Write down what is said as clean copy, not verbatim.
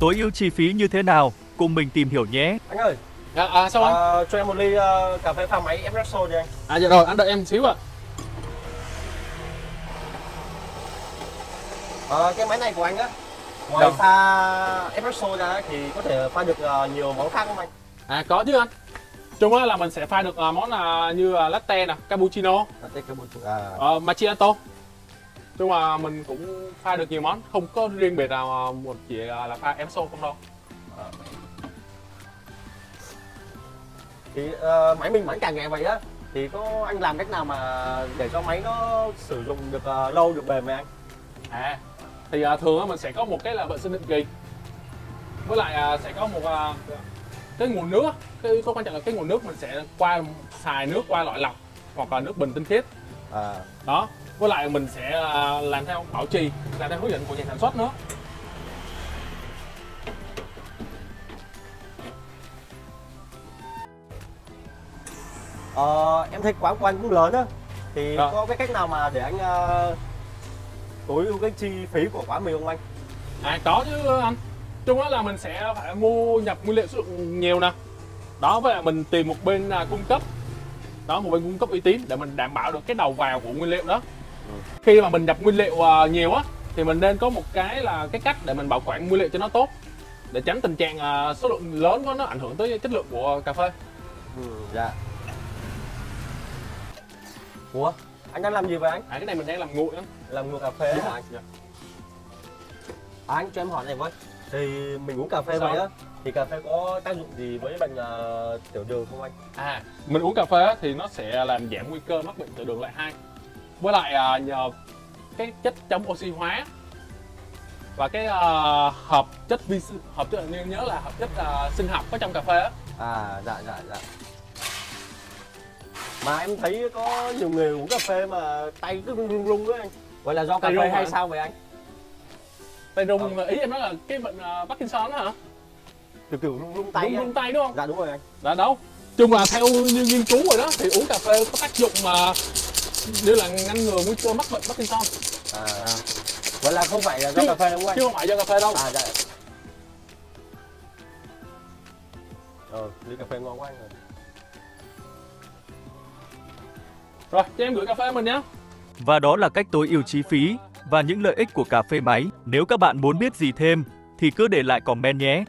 Tối ưu chi phí như thế nào? Cùng mình tìm hiểu nhé. Anh ơi, sao anh? Cho em một ly cà phê pha máy espresso đi anh. Dạ rồi, anh đợi em xíu ạ. Cái máy này của anh á, ngoài pha espresso ra thì có thể pha được nhiều món khác không anh? Có chứ anh. Chúng là mình sẽ pha được món như latte nè, cappuccino, macchiato. Nhưng mà mình cũng pha được nhiều món, không có riêng biệt nào một chỉ là pha espresso không đâu. Thì máy mình bán cả ngày vậy á, thì có anh làm cách nào mà để cho máy nó sử dụng được lâu, được bền vậy anh? Thì thường mình sẽ có một cái là vệ sinh định kỳ, với lại sẽ có một cái nguồn nước. Cái yếu tố quan trọng là cái nguồn nước mình sẽ xài nước qua loại lọc hoặc là nước bình tinh khiết. Đó, với lại mình sẽ làm theo bảo trì, làm theo hướng dẫn của nhà sản xuất nữa. Em thấy quán của anh cũng lớn á, thì có cái cách nào mà để anh tối ưu cái chi phí của quán mình không anh? Có chứ anh. Chung là mình sẽ phải mua nhập nguyên liệu nhiều nè. Đó, với lại mình tìm một bên cung cấp. Đó, một bên cung cấp uy tín để mình đảm bảo được cái đầu vào của nguyên liệu đó. Khi mà mình nhập nguyên liệu nhiều á, thì mình nên có một cái là cái cách để mình bảo quản nguyên liệu cho nó tốt, để tránh tình trạng số lượng lớn quá nó ảnh hưởng tới chất lượng của cà phê. Ủa, anh đang làm gì vậy anh? Cái này mình đang làm nguội á. Làm nguội cà phê hả anh? Anh cho em hỏi này với, thì mình uống cà phê vậy á, thì cà phê có tác dụng gì với bệnh tiểu đường không anh? Mình uống cà phê thì nó sẽ làm giảm nguy cơ mắc bệnh tiểu đường loại 2. Với lại nhờ cái chất chống oxy hóa và cái hợp chất sinh học có trong cà phê á. Dạ. Mà em thấy có nhiều người uống cà phê mà tay cứ run run đó anh. Vậy là do cà phê hay sao vậy anh? Tay run, ý em nói là cái bệnh Parkinson đó hả? Từ từ run tay. Run tay đúng không? Dạ đúng rồi anh. Dạ đâu. Chung là theo như nghiên cứu rồi đó, thì uống cà phê có tác dụng mà như là ngăn ngừa nguy cơ mắc bệnh Parkinson. Vậy là không phải là do cà phê đúng không anh? Chứ không phải do cà phê đâu. Dạ. Ly cà phê ngon quá anh rồi. Rồi, cho em gửi cà phê mình nhé. Và đó là cách tối ưu chi phí và những lợi ích của cà phê máy. Nếu các bạn muốn biết gì thêm thì cứ để lại comment nhé.